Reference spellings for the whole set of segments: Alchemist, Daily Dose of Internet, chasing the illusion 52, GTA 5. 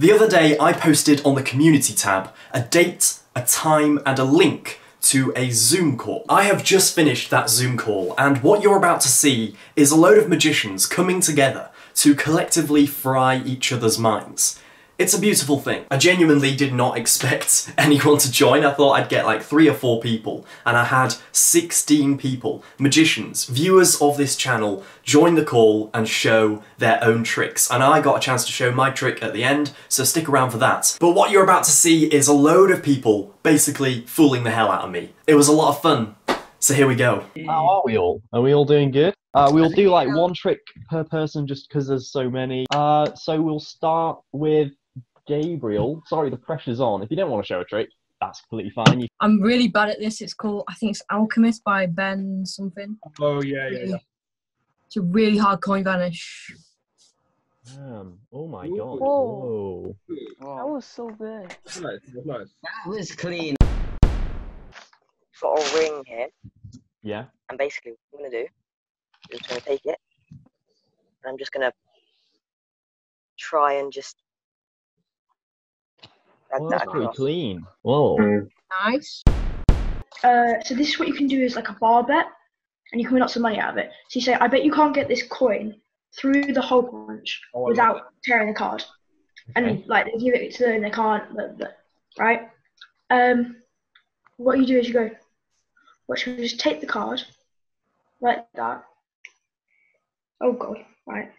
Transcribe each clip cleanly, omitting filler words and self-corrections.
The other day I posted on the community tab a date, a time and a link to a Zoom call. I have just finished that Zoom call, and what you're about to see is a load of magicians coming together to collectively fry each other's minds. It's a beautiful thing. I genuinely did not expect anyone to join. I thought I'd get like 3 or 4 people, and I had 16 people, magicians, viewers of this channel, join the call and show their own tricks. And I got a chance to show my trick at the end, so stick around for that. But what you're about to see is a load of people basically fooling the hell out of me. It was a lot of fun, so here we go. How are we all? Are we all doing good? We'll do like one trick per person just because there's so many. So we'll start with Gabriel. Sorry, the pressure's on. If you don't want to show a trick, that's completely fine. I'm really bad at this. It's called, I think it's Alchemist by Ben something. Oh, yeah. It's a really hard coin vanish. Oh my Ooh. God. Whoa. Whoa. That was so good. Nice. That was clean. Got a ring here. Yeah. And basically what I'm going to do is I'm just going to take it and I'm just going to try and just well, that's pretty clean. Whoa. Nice. So this is what you can do is like a bar bet, and you can win lots of money out of it. So you say, I bet you can't get this coin through the hole punch without tearing the card. Okay. And like they give it to them and they can't, right? What you do is you go, what you just take the card like that. Oh god, right.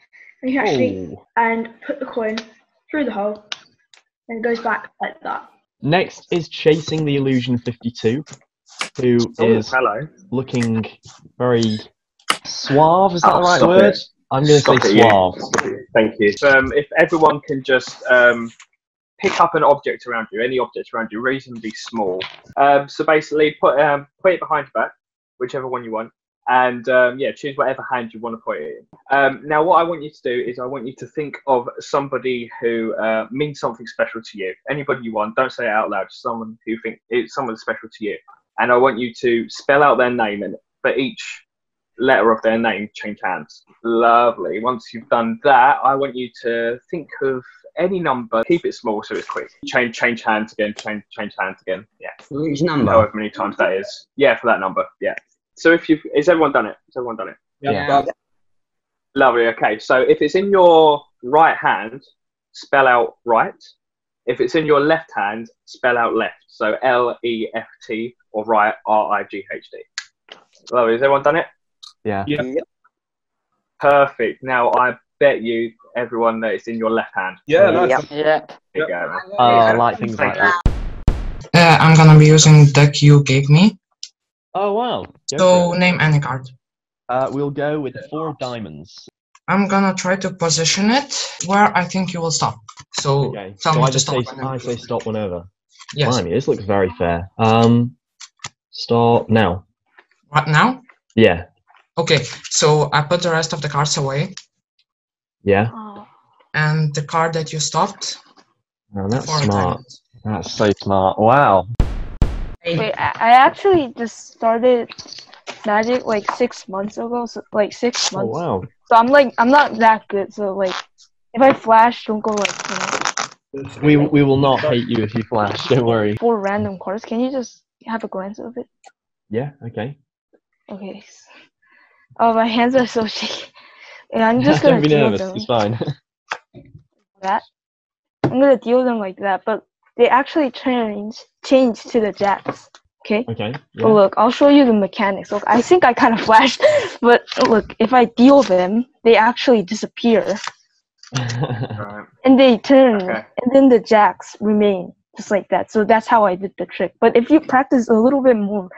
And you can actually and put the coin through the hole. And it goes back like that. Next is Chasing the Illusion 52, who is looking very suave. Is that the right word? I'm going to say suave. Thank you. If everyone can just pick up an object around you, any object around you, reasonably small. So basically, put it behind your back, whichever one you want, and yeah, choose whatever hand you want to put it in. Now what I want you to do is I want you to think of somebody who means something special to you. Anybody you want, don't say it out loud, just someone who think it's someone special to you. And I want you to spell out their name, and for each letter of their name, change hands. Lovely. Once you've done that, I want you to think of any number, keep it small so it's quick. Change hands again, change hands again. Yeah. For each number. However many times that is. Yeah, for that number, yeah. So if you've, has everyone done it? Has everyone done it? Yeah. Lovely, okay. So if it's in your right hand, spell out right. If it's in your left hand, spell out left. So L-E-F-T or right, R-I-G-H-D. Lovely, has everyone done it? Yeah. Yep. Perfect. Now I bet you, everyone, that it's in your left hand. Yeah, nice. Yep. There you go. I like things like that. I'm going to be using the deck you gave me. Oh wow! So name any card. We'll go with 4 diamonds. I'm gonna try to position it where I think you will stop. So, okay. So I say stop whenever. Yes. Blimey, this looks very fair. Start now. What now? Yeah. Okay. So I put the rest of the cards away. Yeah. And the card that you stopped. Oh, that's smart. That's so smart. Wow. Wait, I actually just started Magic like 6 months ago, so like 6 months. Oh, wow. So I'm not that good, so like if I flash, don't go like, you know. We will not hate you if you flash, don't worry. 4 random cards, can you just have a glance of it? Yeah, okay. Okay. Oh, my hands are so shaky. And I'm just gonna deal them. Don't be nervous, it's fine. That. I'm gonna deal them like that, but they actually change to the jacks. Okay? Okay. Yeah. Oh, look, I'll show you the mechanics. Look, I think I kind of flashed, but look, if I deal them, they actually disappear. And they turn, okay. And then the jacks remain, just like that. So that's how I did the trick. But if you practice a little bit more,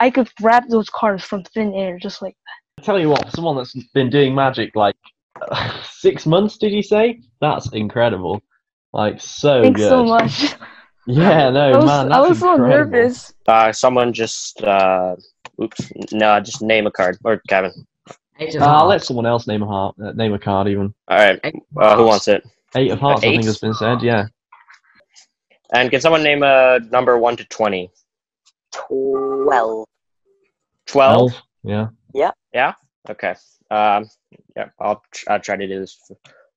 I could grab those cards from thin air, just like that. I tell you what, someone that's been doing Magic, like, 6 months, did you say? That's incredible. Like, so Thanks good. So much. Yeah, no, man, that's I was incredible. So nervous. Someone just, oops, no, just name a card, or Cavan. I'll let someone else name a heart, name a card even. Alright, who wants it? 8 of hearts, I think has been said, yeah. And can someone name a number 1 to 20? 12. 12? Yeah. Yeah? Yeah? Okay. Yeah, I'll try to do this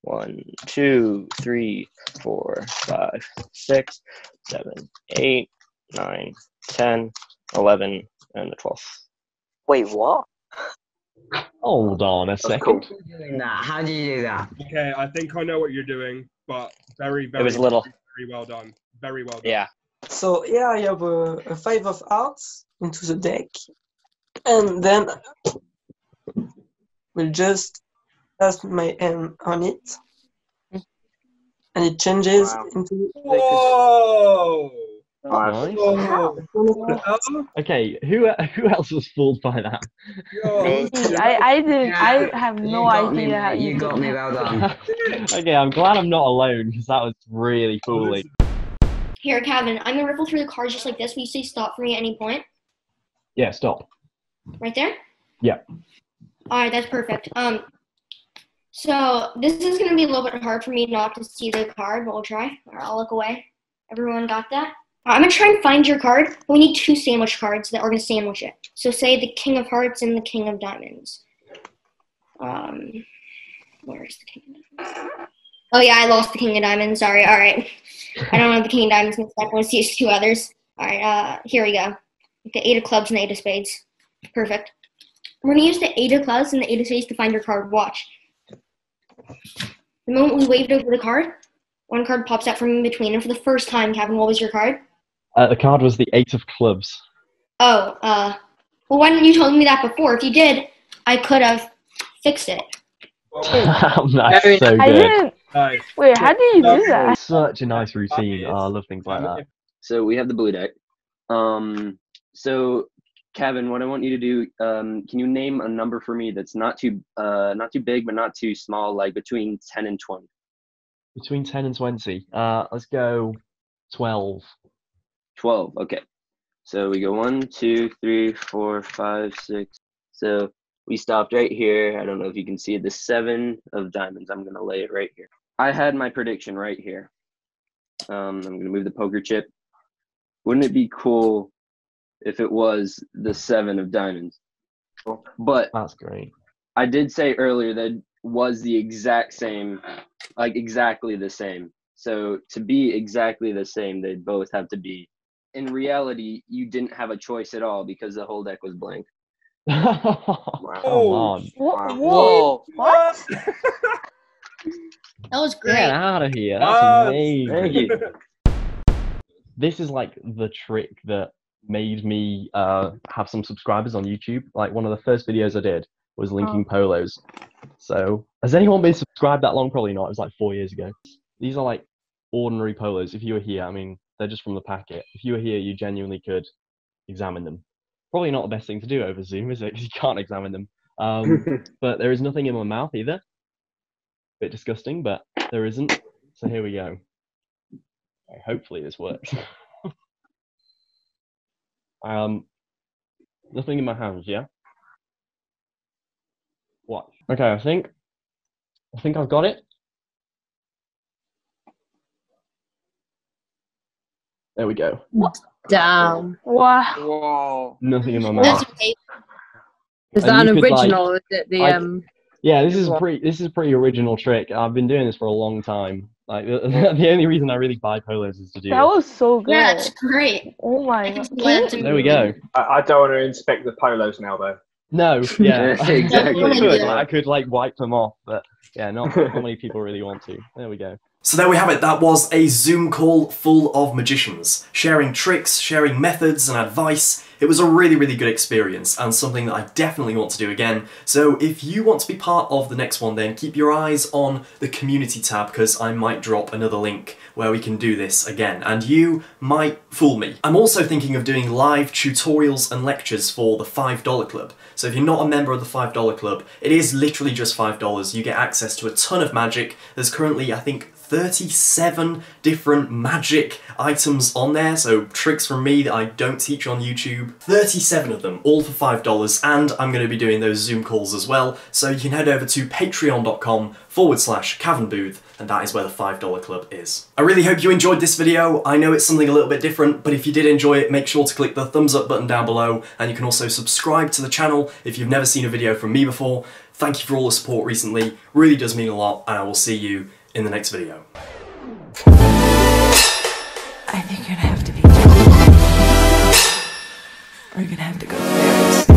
1, 2, 3, 4, 5, 6, 7, 8, 9, 10, 11, and the 12th. Wait, what? Hold on a second. How do you do that? Okay, I think I know what you're doing, but very, very, it was little. Very well done. Very well done. Yeah. So here I have a 5 of hearts into the deck, and then we'll just cast my hand on it, and it changes into... Whoa! Nice. Whoa. Okay, who else was fooled by that? I didn't. Yeah. I have no idea how you got me. Well done. Okay, I'm glad I'm not alone, because that was really fooling. Here, Cavan, I'm going to riffle through the cards just like this. Will you say stop for me at any point? Yeah, stop. Right there? Yeah. All right, that's perfect. So this is going to be a little bit hard for me not to see the card, but we'll try. Or I'll look away. Everyone got that? I'm going to try and find your card, but we need 2 sandwich cards that are going to sandwich it. So say the King of Hearts and the King of Diamonds. Where is the King of Diamonds? Oh, yeah, I lost the King of Diamonds. Sorry. All right. I don't have the King of Diamonds. I want to see 2 others. All right. Here we go. The 8 of Clubs and the 8 of Spades. Perfect. We're going to use the 8 of Clubs and the 8 of Spades to find your card. Watch. The moment we waved over the card, one card pops out from in between. And for the first time, Cavan, what was your card? The card was the 8 of Clubs. Oh. Well, why didn't you tell me that before? If you did, I could have fixed it. Oh, that's so good. I didn't. Nice. Wait, how do you do that? Such a nice routine. Oh, I love things like that. So we have the blue deck. So Cavan, what I want you to do, can you name a number for me that's not too big but not too small, like between 10 and 20? Between 10 and 20. Let's go 12. 12. Okay. So we go 1, 2, 3, 4, 5, 6. So we stopped right here. I don't know if you can see it. The 7 of Diamonds. I'm going to lay it right here. I had my prediction right here. I'm going to move the poker chip. Wouldn't it be cool if it was the 7 of Diamonds? But that's great. I did say earlier that it was the exact same, like exactly the same. So to be exactly the same, they'd both have to be. In reality, you didn't have a choice at all because the whole deck was blank. Wow. Whoa! What? That was great. Get out of here. That's amazing. This is like the trick that made me have some subscribers on YouTube. Like one of the first videos I did was linking polos. So has anyone been subscribed that long? Probably not. It was like 4 years ago. These are like ordinary polos. If you were here, I mean, they're just from the packet. If you were here, you genuinely could examine them. Probably not the best thing to do over Zoom, is it? Because you can't examine them. But there is nothing in my mouth either. Bit disgusting, but there isn't. So here we go. Okay, hopefully this works. Nothing in my hands, yeah? What? Okay, I think I've got it. There we go. What? Damn. Wow. Whoa. Nothing in my mouth. Is that an original? Like, is it the Yeah, this is a pretty original trick. I've been doing this for a long time. Like the only reason I really buy polos is to do that. That was so good. Yeah, it's great. Oh my god. There we go. I don't want to inspect the polos now though. No, yeah. Exactly. I could like wipe them off, but yeah, not many people really want to. There we go. So there we have it, that was a Zoom call full of magicians, sharing tricks, sharing methods and advice. It was a really, really good experience and something that I definitely want to do again. So if you want to be part of the next one then, keep your eyes on the community tab because I might drop another link where we can do this again and you might fool me. I'm also thinking of doing live tutorials and lectures for the $5 Club. So if you're not a member of the $5 Club, it is literally just $5. You get access to a ton of magic. There's currently, I think, 37 different magic items on there, so tricks from me that I don't teach on YouTube. 37 of them, all for $5, and I'm going to be doing those Zoom calls as well, so you can head over to patreon.com/Cavan Booth, and that is where the $5 club is. I really hope you enjoyed this video. I know it's something a little bit different, but if you did enjoy it, make sure to click the thumbs up button down below, and you can also subscribe to the channel if you've never seen a video from me before. Thank you for all the support recently, really does mean a lot, and I will see you in the next video. I think you're gonna have to be... We're gonna have to go there.